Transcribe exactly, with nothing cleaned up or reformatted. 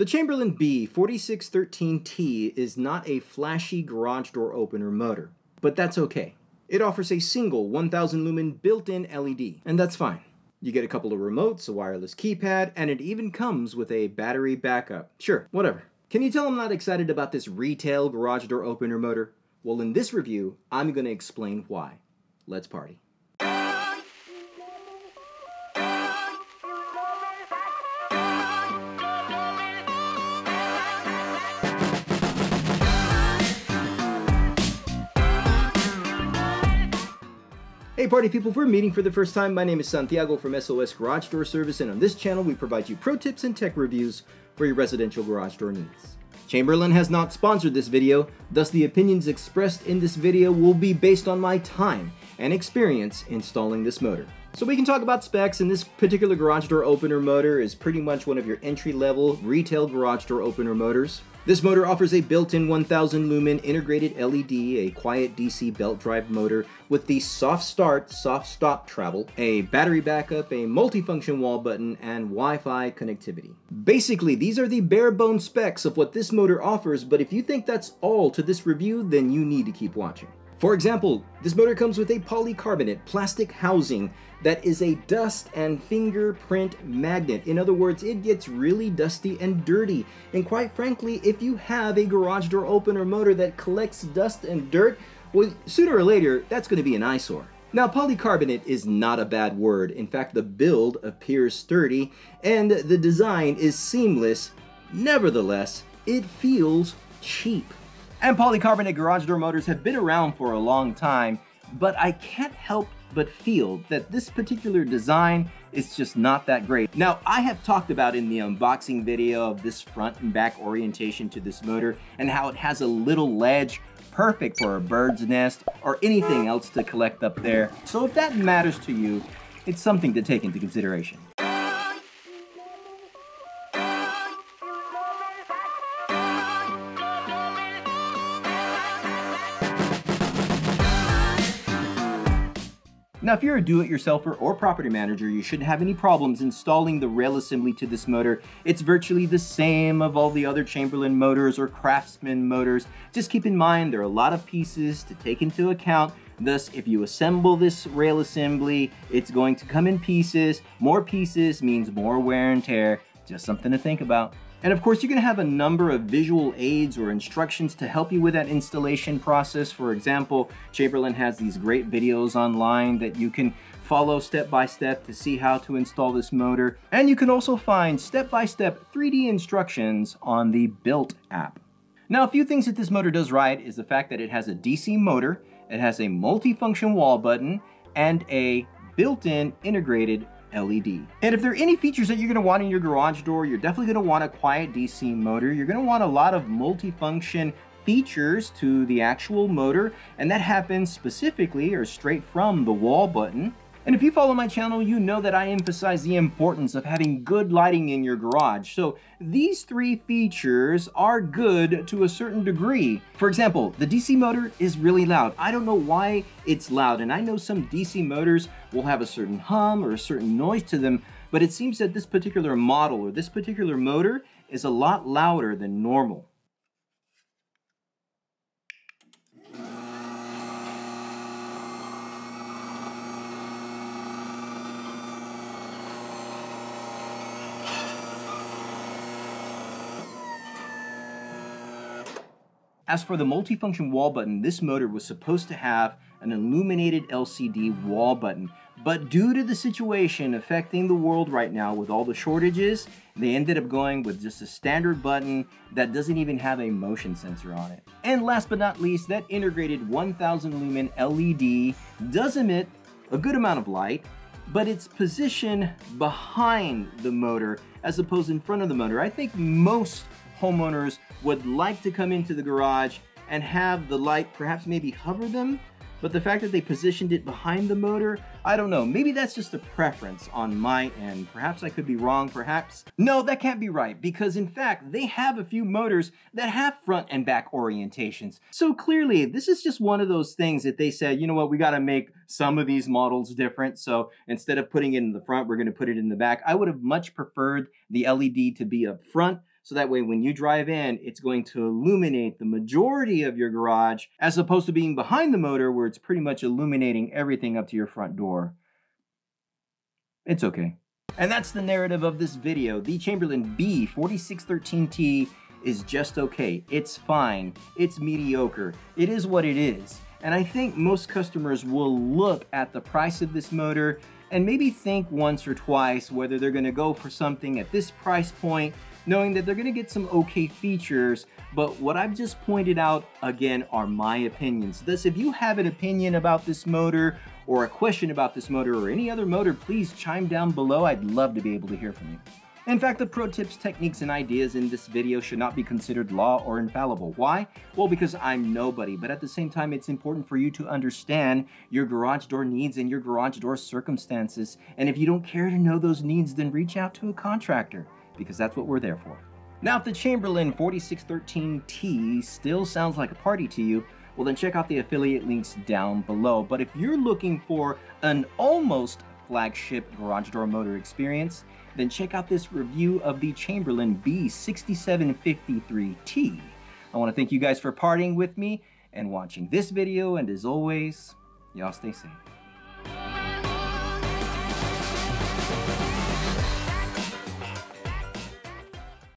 The Chamberlain B four six one three T is not a flashy garage door opener motor, but that's okay. It offers a single one thousand lumen built-in L E D, and that's fine. You get a couple of remotes, a wireless keypad, and it even comes with a battery backup. Sure, whatever. Can you tell I'm not excited about this retail garage door opener motor? Well, in this review, I'm going to explain why. Let's party. Hey party people, if we're meeting for the first time, my name is Santiago from S O S Garage Door Service, and on this channel we provide you pro tips and tech reviews for your residential garage door needs. Chamberlain has not sponsored this video, thus the opinions expressed in this video will be based on my time and experience installing this motor. So we can talk about specs, and this particular garage door opener motor is pretty much one of your entry-level retail garage door opener motors. This motor offers a built-in one thousand lumen integrated L E D, a quiet D C belt drive motor with the soft start, soft stop travel, a battery backup, a multifunction wall button, and Wi-Fi connectivity. Basically, these are the bare-bone specs of what this motor offers, but if you think that's all to this review, then you need to keep watching. For example, this motor comes with a polycarbonate plastic housing that is a dust and fingerprint magnet. In other words, it gets really dusty and dirty. And quite frankly, if you have a garage door opener motor that collects dust and dirt, well, sooner or later, that's going to be an eyesore. Now, polycarbonate is not a bad word. In fact, the build appears sturdy and the design is seamless. Nevertheless, it feels cheap. And polycarbonate garage door motors have been around for a long time, but I can't help but feel that this particular design is just not that great. Now, I have talked about in the unboxing video of this front and back orientation to this motor and how it has a little ledge, perfect for a bird's nest or anything else to collect up there. So if that matters to you, it's something to take into consideration. Now, if you're a do-it-yourselfer or property manager, you shouldn't have any problems installing the rail assembly to this motor. It's virtually the same of all the other Chamberlain motors or Craftsman motors. Just keep in mind, there are a lot of pieces to take into account. Thus, if you assemble this rail assembly, it's going to come in pieces. More pieces means more wear and tear. Just something to think about. And of course, you're going to have a number of visual aids or instructions to help you with that installation process. For example, Chamberlain has these great videos online that you can follow step by step to see how to install this motor. And you can also find step-by-step three D instructions on the Built app. Now, a few things that this motor does right is the fact that it has a D C motor, it has a multifunction wall button, and a built-in integrated L E D. And if there are any features that you're going to want in your garage door, you're definitely going to want a quiet D C motor. You're going to want a lot of multifunction features to the actual motor, and that happens specifically or straight from the wall button. And if you follow my channel, you know that I emphasize the importance of having good lighting in your garage. So these three features are good to a certain degree. For example, the D C motor is really loud. I don't know why it's loud, and I know some D C motors will have a certain hum or a certain noise to them, but it seems that this particular model or this particular motor is a lot louder than normal. As for the multifunction wall button, this motor was supposed to have an illuminated L C D wall button, but due to the situation affecting the world right now with all the shortages, they ended up going with just a standard button that doesn't even have a motion sensor on it. And last but not least, that integrated one thousand lumen L E D does emit a good amount of light, but its position behind the motor as opposed in front of the motor. I think most homeowners would like to come into the garage and have the light perhaps maybe hover them, but the fact that they positioned it behind the motor, I don't know, maybe that's just a preference on my end. Perhaps I could be wrong, perhaps. No, that can't be right, because in fact, they have a few motors that have front and back orientations. So clearly, this is just one of those things that they said, you know what, we gotta make some of these models different, so instead of putting it in the front, we're gonna put it in the back. I would have much preferred the L E D to be up front, So that way when you drive in, it's going to illuminate the majority of your garage as opposed to being behind the motor where it's pretty much illuminating everything up to your front door. It's okay. And that's the narrative of this video. The Chamberlain B four six one three T is just okay. It's fine. It's mediocre. It is what it is. And I think most customers will look at the price of this motor and maybe think once or twice whether they're gonna go for something at this price point, knowing that they're gonna get some okay features. But what I've just pointed out, again, are my opinions. Thus, if you have an opinion about this motor or a question about this motor or any other motor, please chime down below. I'd love to be able to hear from you. In fact, the pro tips, techniques, and ideas in this video should not be considered law or infallible. Why? Well, because I'm nobody, but at the same time, it's important for you to understand your garage door needs and your garage door circumstances. And if you don't care to know those needs, then reach out to a contractor, because that's what we're there for. Now, if the Chamberlain four six one three T still sounds like a party to you, well then check out the affiliate links down below. But if you're looking for an almost flagship garage door motor experience, then check out this review of the Chamberlain B six seven five three T. I want to thank you guys for partying with me and watching this video, and as always, y'all stay safe.